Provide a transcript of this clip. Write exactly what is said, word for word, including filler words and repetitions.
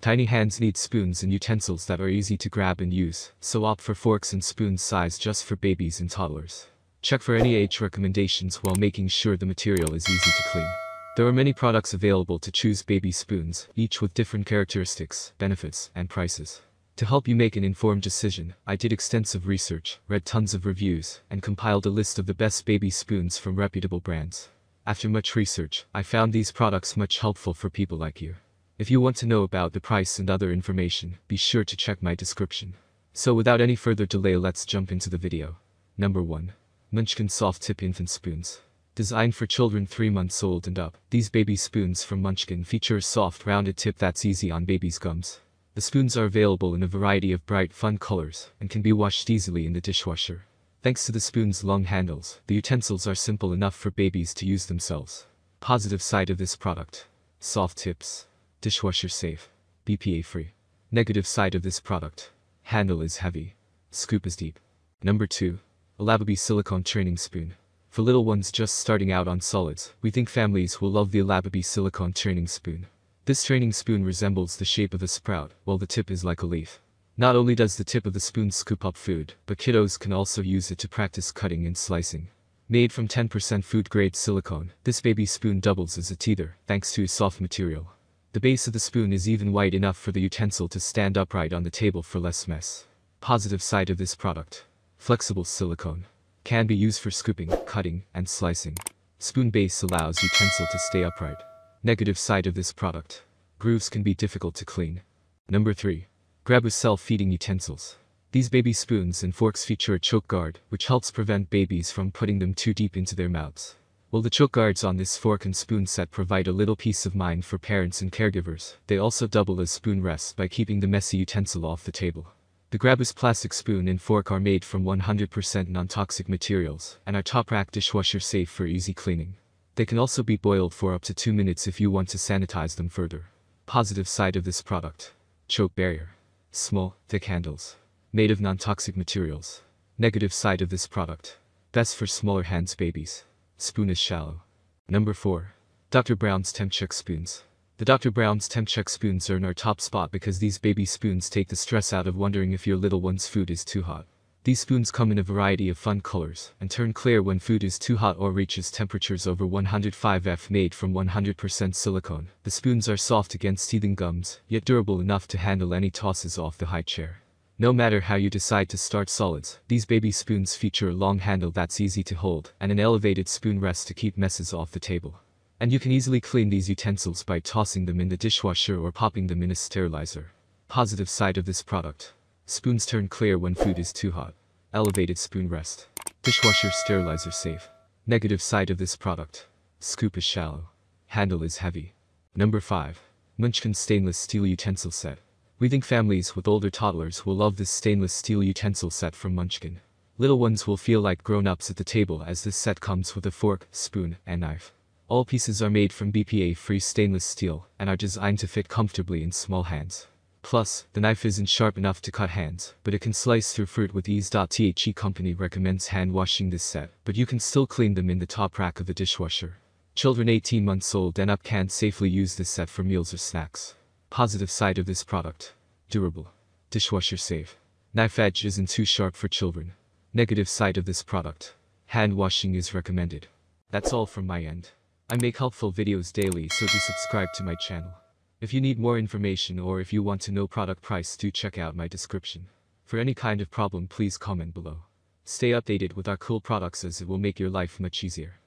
Tiny hands need spoons and utensils that are easy to grab and use, so opt for forks and spoons sized just for babies and toddlers. Check for any age recommendations while making sure the material is easy to clean. There are many products available to choose baby spoons, each with different characteristics, benefits, and prices. To help you make an informed decision, I did extensive research, read tons of reviews, and compiled a list of the best baby spoons from reputable brands. After much research, I found these products much helpful for people like you. If you want to know about the price and other information, be sure to check my description. So without any further delay, let's jump into the video. Number one. Munchkin Soft Tip Infant Spoons. Designed for children three months old and up, these baby spoons from Munchkin feature a soft rounded tip that's easy on babies' gums. The spoons are available in a variety of bright fun colors and can be washed easily in the dishwasher. Thanks to the spoon's long handles, the utensils are simple enough for babies to use themselves. Positive side of this product. Soft tips. Dishwasher safe. B P A free. Negative side of this product. Handle is heavy. Scoop is deep. Number two. Olababy Silicone Training Spoon. For little ones just starting out on solids, we think families will love the Olababy Silicone Training Spoon. This training spoon resembles the shape of a sprout, while the tip is like a leaf. Not only does the tip of the spoon scoop up food, but kiddos can also use it to practice cutting and slicing. Made from ten percent food-grade silicone, this baby spoon doubles as a teether, thanks to its soft material. The base of the spoon is even wide enough for the utensil to stand upright on the table for less mess. Positive side of this product. Flexible silicone. Can be used for scooping, cutting, and slicing. Spoon base allows utensil to stay upright. Negative side of this product. Grooves can be difficult to clean. Number three. Grabease Self-Feeding Utensils. These baby spoons and forks feature a choke guard, which helps prevent babies from putting them too deep into their mouths. While the choke guards on this fork and spoon set provide a little peace of mind for parents and caregivers, they also double as spoon rests by keeping the messy utensil off the table. The Grabease plastic spoon and fork are made from one hundred percent non-toxic materials and are top-rack dishwasher safe for easy cleaning. They can also be boiled for up to two minutes if you want to sanitize them further. Positive side of this product. Choke barrier. Small, thick handles. Made of non-toxic materials. Negative side of this product. Best for smaller hands babies. Spoon is shallow. Number four. Doctor Brown's TempCheck Spoons. The Doctor Brown's TempCheck Spoons are in our top spot because these baby spoons take the stress out of wondering if your little one's food is too hot. These spoons come in a variety of fun colors and turn clear when food is too hot or reaches temperatures over one hundred five Fahrenheit. Made from one hundred percent silicone, the spoons are soft against teething gums, yet durable enough to handle any tosses off the high chair. No matter how you decide to start solids, these baby spoons feature a long handle that's easy to hold and an elevated spoon rest to keep messes off the table. And you can easily clean these utensils by tossing them in the dishwasher or popping them in a sterilizer. Positive side of this product. Spoons turn clear when food is too hot. Elevated spoon rest. Dishwasher sterilizer safe. Negative side of this product. Scoop is shallow. Handle is heavy. Number five. Munchkin Stainless Steel Utensil Set. We think families with older toddlers will love this stainless steel utensil set from Munchkin. Little ones will feel like grown-ups at the table as this set comes with a fork, spoon, and knife. All pieces are made from B P A-free stainless steel and are designed to fit comfortably in small hands. Plus, the knife isn't sharp enough to cut hands, but it can slice through fruit with ease. The company recommends hand washing this set, but you can still clean them in the top rack of the dishwasher. Children eighteen months old and up can safely use this set for meals or snacks. Positive side of this product. Durable. Dishwasher safe. Knife edge isn't too sharp for children. Negative side of this product. Hand washing is recommended. That's all from my end. I make helpful videos daily, so do subscribe to my channel. If you need more information or if you want to know product price, do check out my description. For any kind of problem, please comment below. Stay updated with our cool products as it will make your life much easier.